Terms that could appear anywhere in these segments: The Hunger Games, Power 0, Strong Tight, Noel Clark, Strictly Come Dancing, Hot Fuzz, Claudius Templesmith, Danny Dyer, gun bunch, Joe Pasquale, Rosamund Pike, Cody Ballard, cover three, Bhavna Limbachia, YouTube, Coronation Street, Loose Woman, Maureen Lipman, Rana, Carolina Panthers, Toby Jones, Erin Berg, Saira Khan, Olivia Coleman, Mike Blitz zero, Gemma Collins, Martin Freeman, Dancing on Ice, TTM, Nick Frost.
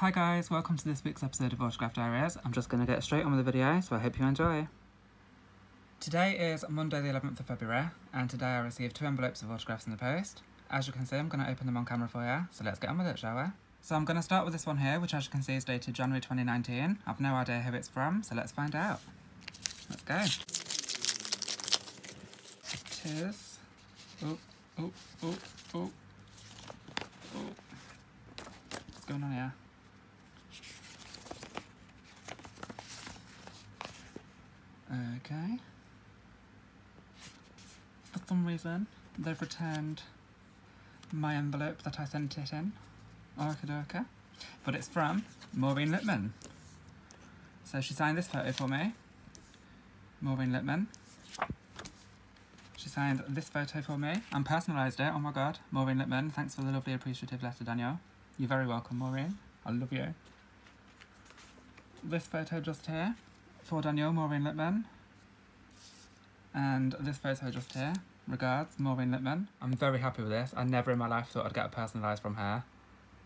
Hi guys, welcome to this week's episode of Autograph Diaries. I'm just going to get straight on with the video, so I hope you enjoy. Today is Monday the 11th of February, and today I received two envelopes of autographs in the post. As you can see, I'm going to open them on camera for you, so let's get on with it, shall we? So I'm going to start with this one here, which as you can see is dated January 2019. I've no idea who it's from, so let's find out. Let's go. It is... Oh, oh, oh, oh, oh. What's going on here? Okay. For some reason, they've returned my envelope that I sent it in. Okie dokie. But it's from Maureen Lipman. So she signed this photo for me. Maureen Lipman. She signed this photo for me and personalised it. Oh my god. Maureen Lipman, thanks for the lovely appreciative letter, Danielle. You're very welcome, Maureen. I love you. This photo just here. For Danielle, Maureen Lipman. And this photo just here. Regards, Maureen Lipman. I'm very happy with this. I never in my life thought I'd get a personalised from her.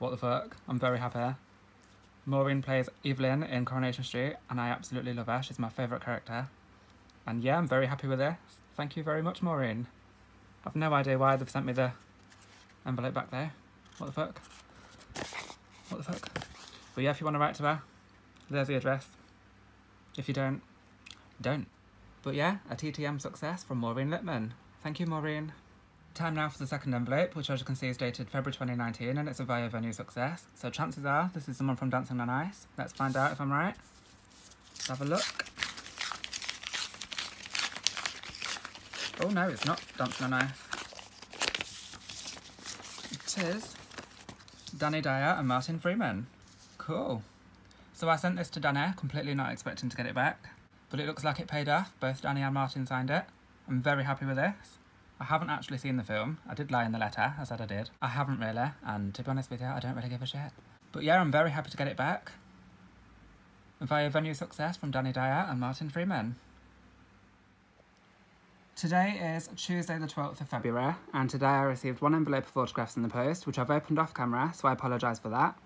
What the fuck? I'm very happy. Maureen plays Evelyn in Coronation Street and I absolutely love her. She's my favourite character. And yeah, I'm very happy with this. Thank you very much, Maureen. I've no idea why they've sent me the envelope back there. What the fuck? What the fuck? But yeah, if you want to write to her, there's the address. If you don't, don't. But yeah, a TTM success from Maureen Lipman. Thank you, Maureen. Time now for the second envelope, which as you can see is dated February 2019 and it's a via venue success. So chances are this is someone from Dancing on Ice. Let's find out if I'm right. Let's have a look. Oh no, it's not Dancing on Ice. It is Danny Dyer and Martin Freeman. Cool. So I sent this to Danny, completely not expecting to get it back, but it looks like it paid off. Both Danny and Martin signed it. I'm very happy with this. I haven't actually seen the film. I did lie in the letter, I said I did. I haven't really, and to be honest with you, I don't really give a shit. But yeah, I'm very happy to get it back. Via venue success from Danny Dyer and Martin Freeman. Today is Tuesday the 12th of February, and today I received one envelope of autographs in the post, which I've opened off camera, so I apologise for that.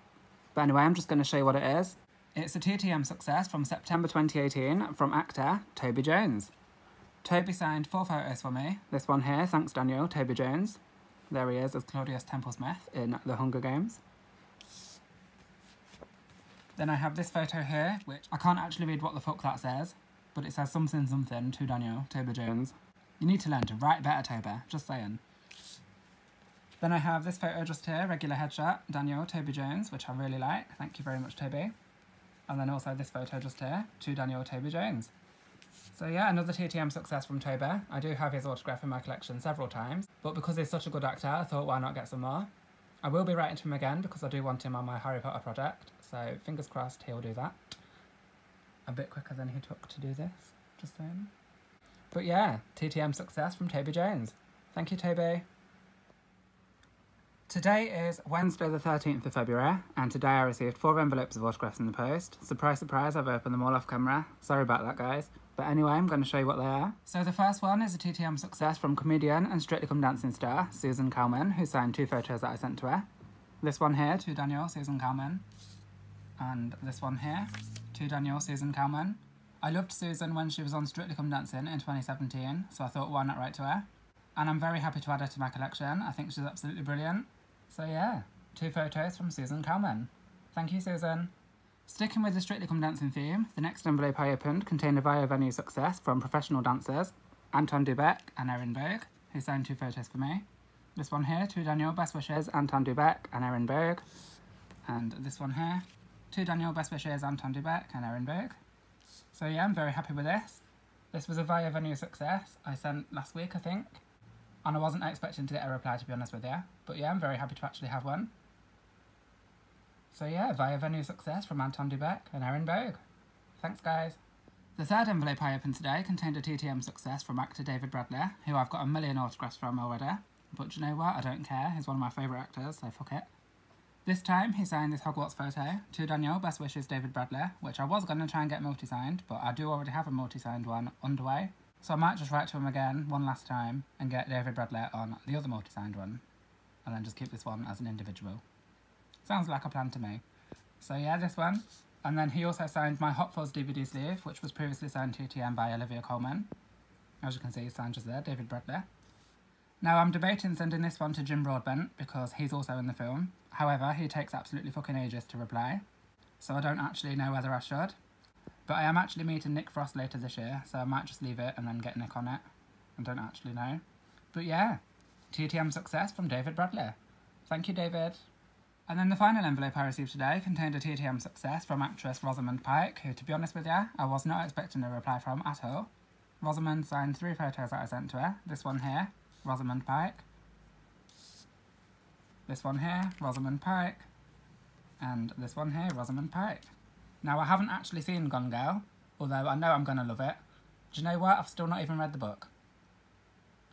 But anyway, I'm just going to show you what it is. It's a TTM success from September 2018 from actor Toby Jones. Toby signed four photos for me. This one here, thanks Daniel, Toby Jones. There he is as Claudius Templesmith in The Hunger Games. Then I have this photo here, which I can't actually read what the fuck that says, but it says something something to Daniel, Toby Jones. You need to learn to write better, Toby, just saying. Then I have this photo just here, regular headshot, Daniel, Toby Jones, which I really like. Thank you very much, Toby. And then also this photo just here, to Daniel Toby Jones. So yeah, another TTM success from Toby. I do have his autograph in my collection several times, but because he's such a good actor, I thought why not get some more. I will be writing to him again because I do want him on my Harry Potter project, so fingers crossed he'll do that. A bit quicker than he took to do this, just saying. But yeah, TTM success from Toby Jones. Thank you, Toby. Today is Wednesday the 13th of February, and today I received four envelopes of autographs in the post. Surprise, surprise, I've opened them all off camera. Sorry about that, guys. But anyway, I'm going to show you what they are. So the first one is a TTM success from comedian and Strictly Come Dancing star, Susan Calman, who signed two photos that I sent to her. This one here, to Daniel, Susan Calman. And this one here, to Daniel, Susan Calman. I loved Susan when she was on Strictly Come Dancing in 2017, so I thought why not write to her. And I'm very happy to add her to my collection. I think she's absolutely brilliant. So yeah, two photos from Susan Calman. Thank you, Susan. Sticking with the Strictly Come Dancing theme, the next envelope I opened contained a via venue success from professional dancers Anton Du Beke and Erin Berg, who signed two photos for me. This one here, to Daniel, best wishes, Anton Du Beke and Erin Berg. And this one here, to Daniel, best wishes, Anton Du Beke and Erin Berg. So yeah, I'm very happy with this. This was a via venue success I sent last week, I think. And I wasn't expecting to get a reply, to be honest with you. But yeah, I'm very happy to actually have one. So yeah, via venue success from Anton Du Beke and Erin Berg. Thanks, guys. The third envelope I opened today contained a TTM success from actor David Bradley, who I've got a million autographs from already. But do you know what? I don't care. He's one of my favourite actors, so fuck it. This time, he signed this Hogwarts photo. To Daniel, best wishes, David Bradley, which I was going to try and get multi-signed, but I do already have a multi-signed one underway. So I might just write to him again, one last time, and get David Bradley on the other multi-signed one. And then just keep this one as an individual. Sounds like a plan to me. So yeah, this one. And then he also signed my Hot Fuzz DVD sleeve, which was previously signed to TM by Olivia Coleman. As you can see, he's signed just there, David Bradley. Now I'm debating sending this one to Jim Broadbent because he's also in the film. However, he takes absolutely fucking ages to reply. So I don't actually know whether I should. But I am actually meeting Nick Frost later this year, so I might just leave it and then get Nick on it. I don't actually know. But yeah, TTM success from David Bradley. Thank you, David. And then the final envelope I received today contained a TTM success from actress Rosamund Pike, who, to be honest with you, I was not expecting a reply from at all. Rosamund signed 3 photos that I sent to her. This one here, Rosamund Pike. This one here, Rosamund Pike. And this one here, Rosamund Pike. Now, I haven't actually seen Gone Girl, although I know I'm going to love it. Do you know what? I've still not even read the book.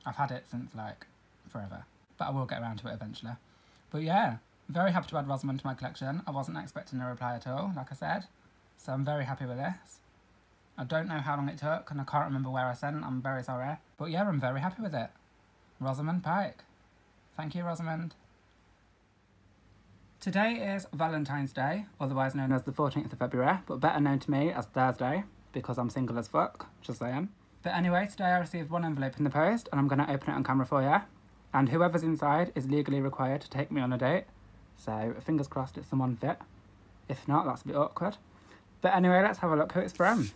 I've had it since, like, forever. But I will get around to it eventually. But yeah, very happy to add Rosamund to my collection. I wasn't expecting a reply at all, like I said. So I'm very happy with this. I don't know how long it took, and I can't remember where I sent. I'm very sorry. But yeah, I'm very happy with it. Rosamund Pike. Thank you, Rosamund. Today is Valentine's Day, otherwise known as the 14th of February, but better known to me as Thursday, because I'm single as fuck, just saying. But anyway, today I received one envelope in the post, and I'm going to open it on camera for you. And whoever's inside is legally required to take me on a date, so fingers crossed it's someone fit. If not, that's a bit awkward. But anyway, let's have a look who it's from.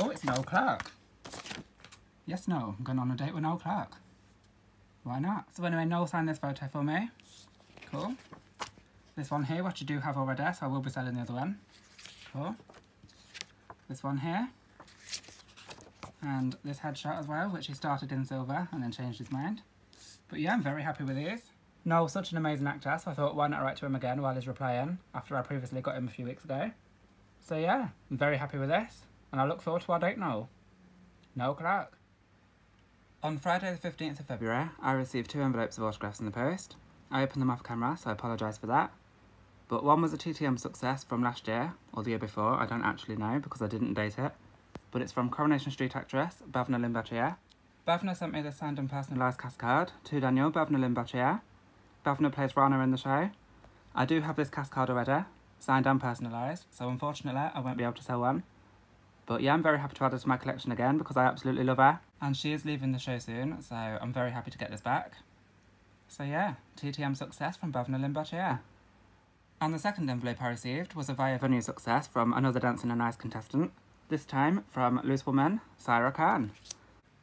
Oh, it's Noel Clark. Yes, Noel, I'm going on a date with Noel Clark. Why not? So anyway, Noel signed this photo for me. Cool. This one here, which you do have already, so I will be selling the other one. Cool. This one here. And this headshot as well, which he started in silver and then changed his mind. But yeah, I'm very happy with these. Noel's such an amazing actor, so I thought, why not write to him again while he's replying, after I previously got him a few weeks ago. So yeah, I'm very happy with this, and I look forward to our date, Noel. Noel Clark. On Friday the 15th of February, I received 2 envelopes of autographs in the post. I opened them off camera, so I apologise for that. But one was a TTM success from last year, or the year before, I don't actually know because I didn't date it. But it's from Coronation Street actress Bhavna Limbachia. Bhavna sent me this signed and personalised cast card to Daniel Bhavna Limbachia. Bhavna plays Rana in the show. I do have this cast card already, signed and personalised, so unfortunately I won't be able to sell one. But yeah, I'm very happy to add her to my collection again because I absolutely love her. And she is leaving the show soon, so I'm very happy to get this back. So yeah, TTM success from Bhavna Limbachia. And the second envelope I received was a via venue success from another Dancing on Ice contestant. This time from Loose Woman, Saira Khan.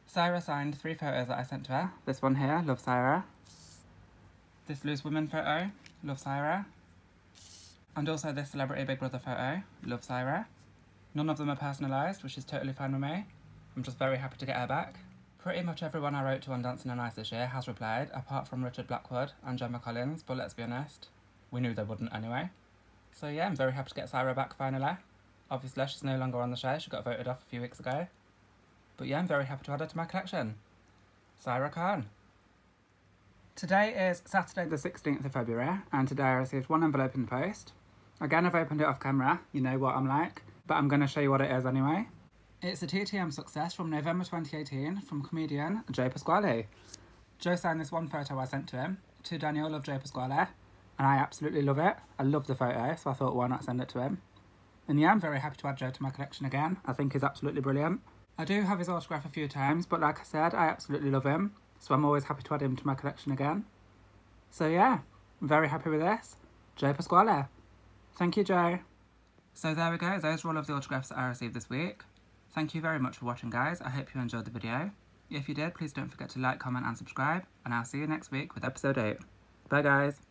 Saira signed 3 photos that I sent to her. This one here, love Saira. This Loose Woman photo, love Saira. And also this Celebrity Big Brother photo, love Saira. None of them are personalised, which is totally fine with me. I'm just very happy to get her back. Pretty much everyone I wrote to on Dancing on Ice this year has replied, apart from Richard Blackwood and Gemma Collins, but let's be honest, we knew they wouldn't anyway. So yeah, I'm very happy to get Saira back finally. Obviously, she's no longer on the show, she got voted off a few weeks ago. But yeah, I'm very happy to add her to my collection. Saira Khan. Today is Saturday the 16th of February, and today I received one envelope in the post. Again, I've opened it off camera, you know what I'm like. But I'm going to show you what it is anyway. It's a TTM success from November 2018 from comedian Joe Pasquale. Joe signed this one photo I sent to him, to Daniel of Joe Pasquale, and I absolutely love it. I love the photo, so I thought why not send it to him. And yeah, I'm very happy to add Joe to my collection again. I think he's absolutely brilliant. I do have his autograph a few times, but like I said, I absolutely love him, so I'm always happy to add him to my collection again. So yeah, I'm very happy with this. Joe Pasquale. Thank you, Joe. So there we go, those were all of the autographs that I received this week. Thank you very much for watching, guys. I hope you enjoyed the video. If you did, please don't forget to like, comment and subscribe, and I'll see you next week with episode 8. Bye, guys.